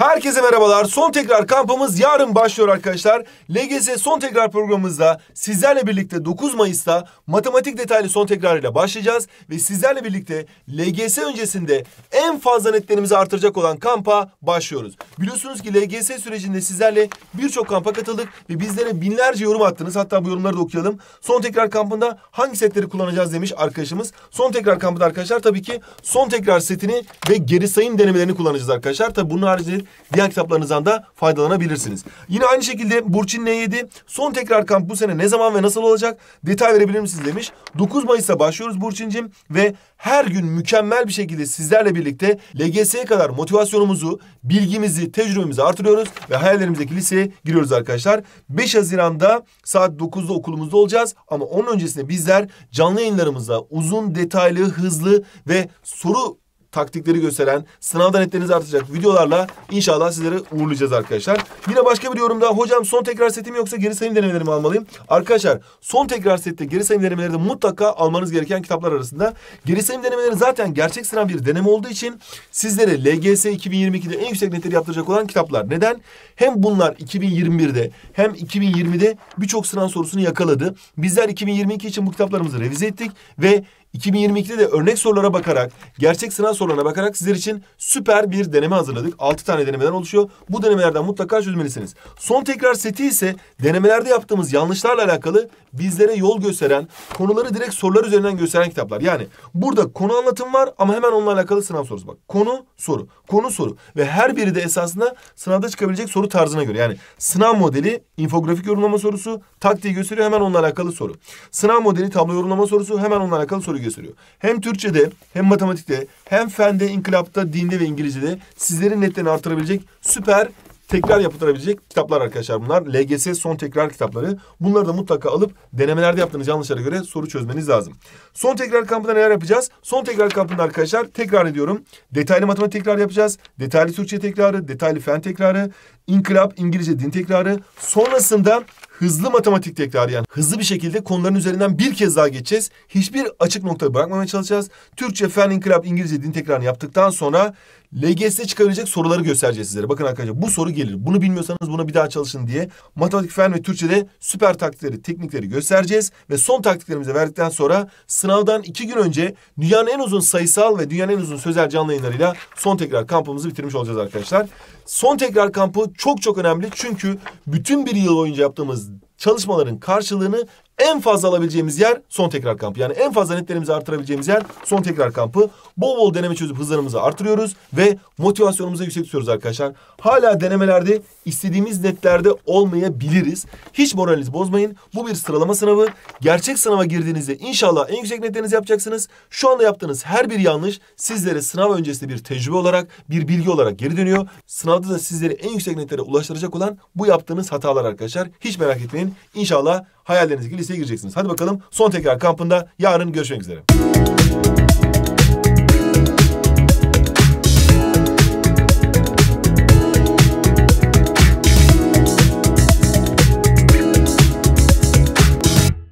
Herkese merhabalar. Son tekrar kampımız yarın başlıyor arkadaşlar. LGS son tekrar programımızda sizlerle birlikte 9 Mayıs'ta matematik detaylı son tekrarıyla başlayacağız. Ve sizlerle birlikte LGS öncesinde en fazla netlerimizi artıracak olan kampa başlıyoruz. Biliyorsunuz ki LGS sürecinde sizlerle birçok kampa katıldık ve bizlere binlerce yorum attınız. Hatta bu yorumları da okuyalım. Son tekrar kampında hangi setleri kullanacağız demiş arkadaşımız. Son tekrar kampında arkadaşlar tabii ki son tekrar setini ve geri sayım denemelerini kullanacağız arkadaşlar. Tabii bunun haricinde diğer kitaplarınızdan da faydalanabilirsiniz. Yine aynı şekilde Burçin N7 son tekrar kamp bu sene ne zaman ve nasıl olacak? Detay verebilir misiniz demiş. 9 Mayıs'ta başlıyoruz Burçin'cim ve her gün mükemmel bir şekilde sizlerle birlikte LGS'ye kadar motivasyonumuzu, bilgimizi, tecrübemizi artırıyoruz ve hayallerimizdeki liseye giriyoruz arkadaşlar. 5 Haziran'da saat 9'da okulumuzda olacağız ama onun öncesinde bizler canlı yayınlarımızda uzun, detaylı, hızlı ve soru taktikleri gösteren, sınavda netlerinizi artacak videolarla inşallah sizlere uğurlayacağız arkadaşlar. Yine başka bir yorumda hocam son tekrar setim yoksa geri sayım denemelerimi almalıyım. Arkadaşlar son tekrar sette geri sayım denemeleri de mutlaka almanız gereken kitaplar arasında. Geri sayım denemeleri zaten gerçek sınav bir deneme olduğu için sizlere LGS 2022'de en yüksek netleri yaptıracak olan kitaplar. Neden? Hem bunlar 2021'de hem 2020'de birçok sınav sorusunu yakaladı. Bizler 2022 için bu kitaplarımızı revize ettik ve 2022'de de örnek sorulara bakarak, gerçek sınav sorularına bakarak sizler için süper bir deneme hazırladık. 6 tane denemeden oluşuyor. Bu denemelerden mutlaka çözmelisiniz. Son tekrar seti ise denemelerde yaptığımız yanlışlarla alakalı bizlere yol gösteren, konuları direkt sorular üzerinden gösteren kitaplar. Yani burada konu anlatım var ama hemen onunla alakalı sınav sorusu. Bak konu soru, konu soru ve her biri de esasında sınavda çıkabilecek soru tarzına göre. Yani sınav modeli infografik yorumlama sorusu taktiği gösteriyor, hemen onunla alakalı soru. Sınav modeli tablo yorumlama sorusu, hemen onunla alakalı soru gösteriyor. Hem Türkçe'de hem matematikte hem fende, inkılapta, dinde ve İngilizce'de sizlerin netlerini artırabilecek süper tekrar yapılabilecek kitaplar arkadaşlar bunlar. LGS son tekrar kitapları. Bunları da mutlaka alıp denemelerde yaptığınız yanlışlara göre soru çözmeniz lazım. Son tekrar kampında neler yapacağız? Son tekrar kampında arkadaşlar tekrar ediyorum. Detaylı matematik tekrar yapacağız. Detaylı Türkçe tekrarı, detaylı fen tekrarı, inkılap, İngilizce, din tekrarı. Sonrasında hızlı matematik tekrarı, yani hızlı bir şekilde konuların üzerinden bir kez daha geçeceğiz. Hiçbir açık nokta bırakmamaya çalışacağız. Türkçe, fen, inkılap, İngilizce, din tekrarını yaptıktan sonra LGS'de çıkabilecek soruları göstereceğiz sizlere. Bakın arkadaşlar bu soru gelir. Bunu bilmiyorsanız buna bir daha çalışın diye matematik, fen ve Türkçe'de süper taktikleri, teknikleri göstereceğiz. Ve son taktiklerimizi verdikten sonra sınavdan 2 gün önce dünyanın en uzun sayısal ve dünyanın en uzun sözel canlı yayınlarıyla son tekrar kampımızı bitirmiş olacağız arkadaşlar. Son tekrar kampı çok önemli çünkü bütün bir yıl boyunca yaptığımız çalışmaların karşılığını en fazla alabileceğimiz yer son tekrar kampı. Yani en fazla netlerimizi artırabileceğimiz yer son tekrar kampı. Bol bol deneme çözüp hızlarımızı artırıyoruz ve motivasyonumuzu yüksek tutuyoruz arkadaşlar. Hala denemelerde istediğimiz netlerde olmayabiliriz. Hiç moralinizi bozmayın. Bu bir sıralama sınavı. Gerçek sınava girdiğinizde inşallah en yüksek netlerinizi yapacaksınız. Şu anda yaptığınız her bir yanlış sizlere sınav öncesi bir tecrübe olarak, bir bilgi olarak geri dönüyor. Sınavda da sizleri en yüksek netlere ulaştıracak olan bu yaptığınız hatalar arkadaşlar. Hiç merak etmeyin. İnşallah hayallerinizdeki liseye gireceksiniz. Hadi bakalım son tekrar kampında yarın görüşmek üzere.